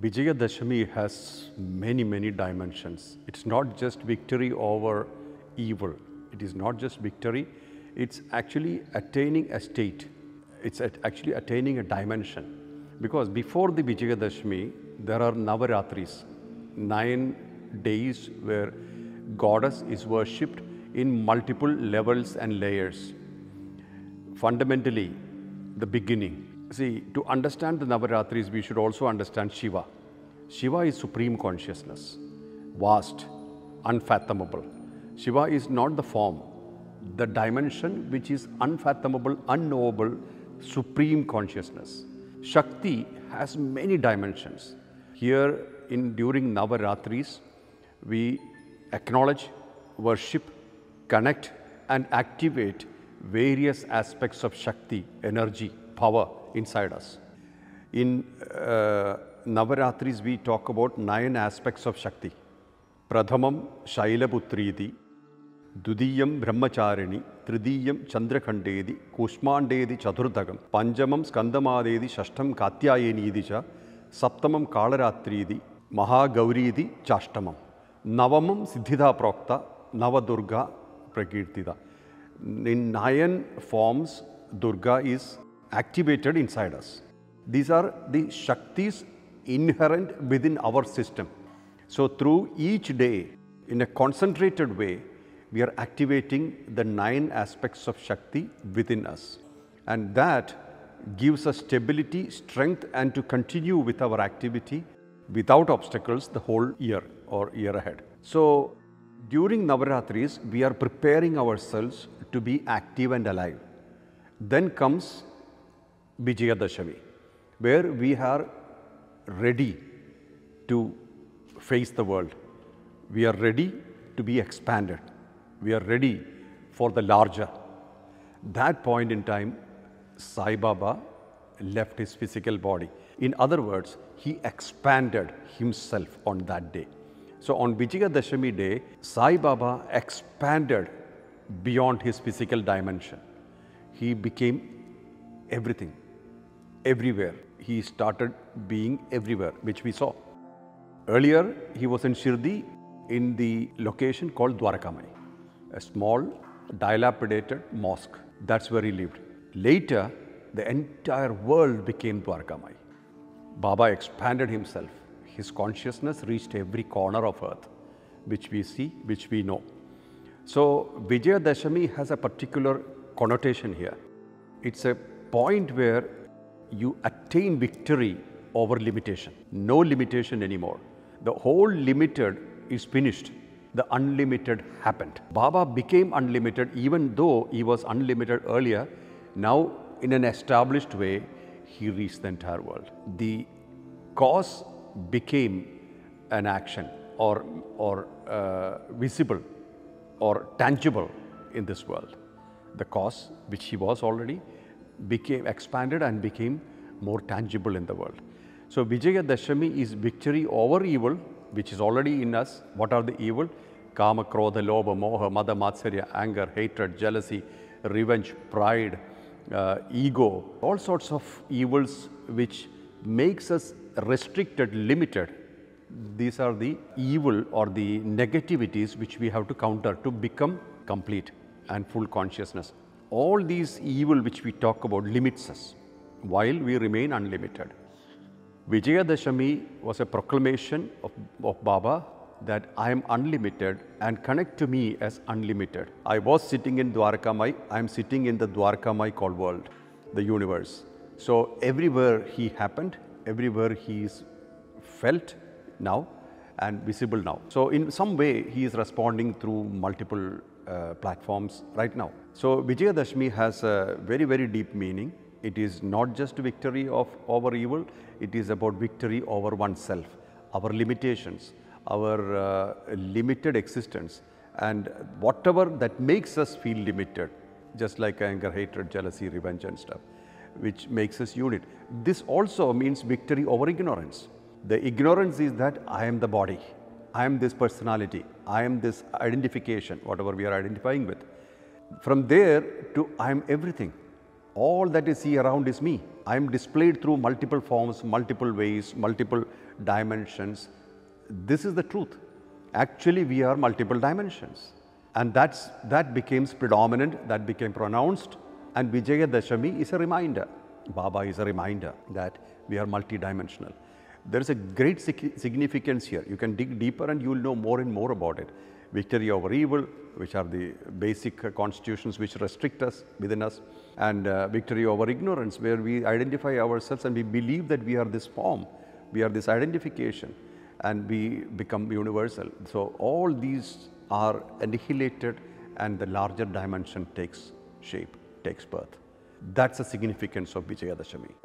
Vijaya Dashami has many dimensions. It's not just victory over evil. It is not just victory. It's actually attaining a state. It's actually attaining a dimension. Because before the Vijaya Dashami, there are Navaratris, 9 days where goddess is worshipped in multiple levels and layers. Fundamentally, the beginning. See, to understand the Navaratris, we should also understand Shiva. Shiva is supreme consciousness, vast, unfathomable. Shiva is not the form, the dimension which is unfathomable, unknowable, supreme consciousness. Shakti has many dimensions. Here, during Navaratris, we acknowledge, worship, connect, and activate various aspects of Shakti, energy, power inside us. In Navaratris, we talk about 9 aspects of Shakti. Pradhamam Shaila Putridi, Dudiyam Brahmacharini, Tridiyam Chandrakhandedi, Kusman Devi Chaturthagam, Panjamam Skandamadehi, Shashtam Katyayani Dija, Saptamam Kalaratridi, Mahagauridi Chashtamam, Navamam Siddhidha Prakta, Navadurga Prakirtida. In 9 forms, Durga is activated inside us. These are the Shaktis inherent within our system. So through each day, in a concentrated way, we are activating the 9 aspects of Shakti within us. And that gives us stability, strength, and to continue with our activity without obstacles the whole year or year ahead. So during Navaratris, we are preparing ourselves to be active and alive. Then comes Vijaya Dashami, where we are ready to face the world. We are ready to be expanded. We are ready for the larger. That point in time, Sai Baba left his physical body. In other words, he expanded himself on that day. So on Vijaya Dashami day, Sai Baba expanded beyond his physical dimension. He became everything. Everywhere. He started being everywhere, which we saw. Earlier, he was in Shirdi in the location called Dwarakamai, a small dilapidated mosque. That's where he lived. Later, the entire world became Dwarakamai. Baba expanded himself. His consciousness reached every corner of earth, which we see, which we know. So, Vijaya Dashami has a particular connotation here. It's a point where you attain victory over limitation. No limitation anymore. The whole limited is finished. The unlimited happened. Baba became unlimited, even though he was unlimited earlier. Now, in an established way, he reached the entire world. The cause became an action or visible or tangible in this world. The cause, which he was already, became expanded and became more tangible in the world. So Vijaya Dashami is victory over evil, which is already in us. What are the evil? Kama, Krodha, Loba, Moha, Madha, Matsarya, anger, hatred, jealousy, revenge, pride, ego, all sorts of evils which makes us restricted, limited. These are the evil or the negativities which we have to counter to become complete and full consciousness. All these evil which we talk about limits us while we remain unlimited. Vijaya Dashami was a proclamation of Baba that I am unlimited and connect to me as unlimited. I was sitting in Dwarakamai, I am sitting in the Dwarakamai called world, the universe. So everywhere he happened, everywhere he is felt now and visible now. So in some way he is responding through multiple platforms right now. So Vijaya Dashami has a very deep meaning. It is not just victory over evil, it is about victory over oneself, our limitations, our limited existence, and whatever that makes us feel limited, just like anger, hatred, jealousy, revenge and stuff, which makes us unit. This also means victory over ignorance. The ignorance is that I am the body. I am this personality, I am this identification, whatever we are identifying with. From there to I am everything. all that you see around is me. I am displayed through multiple forms, multiple ways, multiple dimensions. This is the truth. Actually, we are multiple dimensions. And that becomes predominant, that became pronounced. And Vijaya Dashami is a reminder. Baba is a reminder that we are multidimensional. There is a great significance here. You can dig deeper and you will know more and more about it. Victory over evil, which are the basic constitutions which restrict us within us, and victory over ignorance, where we identify ourselves and we believe that we are this form, we are this identification, and we become universal. So all these are annihilated and the larger dimension takes shape, takes birth. That's the significance of Vijaya Dashami.